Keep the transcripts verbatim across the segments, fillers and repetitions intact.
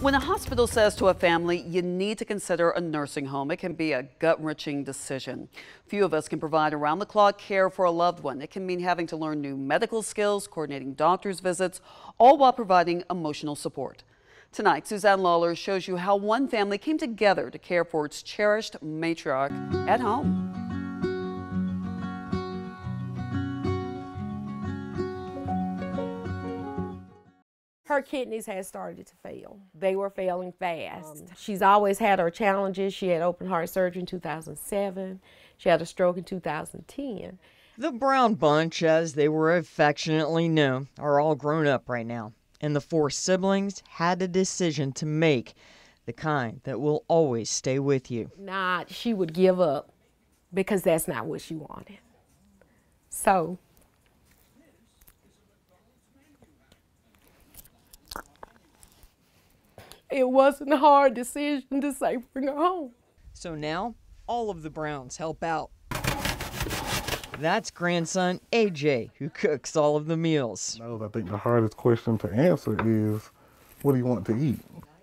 When a hospital says to a family, you need to consider a nursing home, it can be a gut-wrenching decision. Few of us can provide around-the-clock care for a loved one. It can mean having to learn new medical skills, coordinating doctor's visits, all while providing emotional support. Tonight, Suzanne Lawler shows you how one family came together to care for its cherished matriarch at home. Her kidneys had started to fail. They were failing fast. Um, she's always had her challenges. She had open heart surgery in two thousand seven. She had a stroke in two thousand ten. The Brown Bunch, as they were affectionately known, are all grown up right now. And the four siblings had a decision to make, the kind that will always stay with you. Nah, she would give up because that's not what she wanted. So. It wasn't a hard decision to say bring her home. So now, all of the Browns help out. That's grandson A J, who cooks all of the meals. I think the hardest question to answer is, what do you want to eat?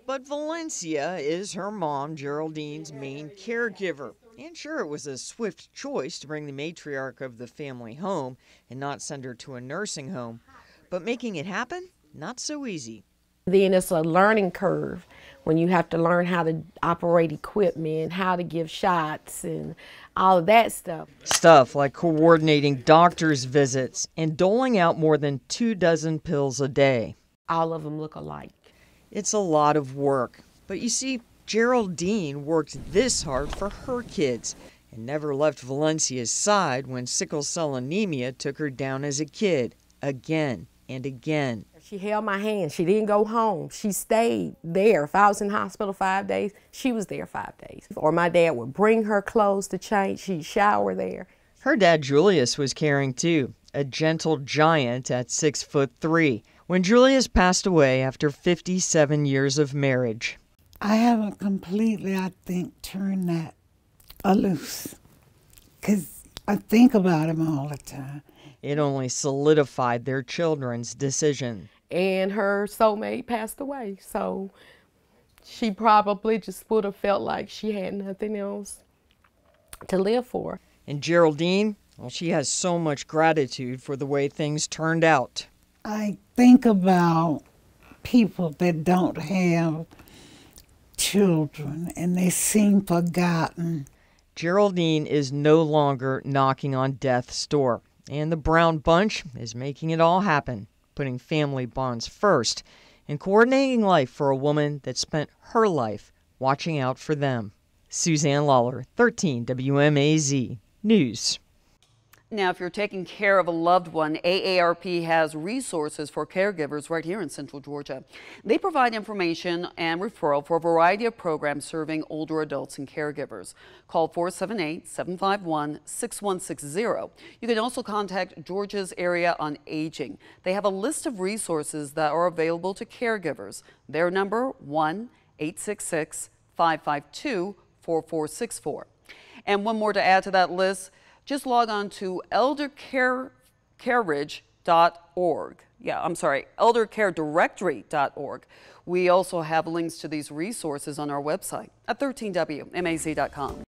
But Valencia is her mom, Geraldine's main caregiver. And sure, it was a swift choice to bring the matriarch of the family home and not send her to a nursing home. But making it happen, not so easy. Then it's a learning curve when you have to learn how to operate equipment, how to give shots, and all of that stuff. Stuff like coordinating doctor's visits and doling out more than two dozen pills a day. All of them look alike. It's a lot of work. But you see, Geraldine worked this hard for her kids and never left Valencia's side when sickle cell anemia took her down as a kid, again and again. She held my hand. She didn't go home. She stayed there. If I was in the hospital five days, she was there five days. Or my dad would bring her clothes to change. She'd shower there. Her dad, Julius, was caring too, a gentle giant at six foot three. When Julius passed away after fifty-seven years of marriage. I haven't completely, I think, turned that loose, because I think about him all the time. It only solidified their children's decision. And her soulmate passed away, so she probably just would have felt like she had nothing else to live for. And Geraldine, well, she has so much gratitude for the way things turned out. I think about people that don't have children and they seem forgotten. Geraldine is no longer knocking on death's door. And the Brown Bunch is making it all happen, putting family bonds first and coordinating life for a woman that spent her life watching out for them. Suzanne Lawler, thirteen W M A Z News. Now, if you're taking care of a loved one, A A R P has resources for caregivers right here in Central Georgia. They provide information and referral for a variety of programs serving older adults and caregivers. Call four seven eight, seven five one, six one six zero. You can also contact Georgia's Area on Aging. They have a list of resources that are available to caregivers. Their number, one eight six six, five five two, four four six four. And one more to add to that list. Just log on to elder care, carriage dot org. Yeah, I'm sorry, elder care directory dot org. We also have links to these resources on our website at thirteen W M A Z dot com.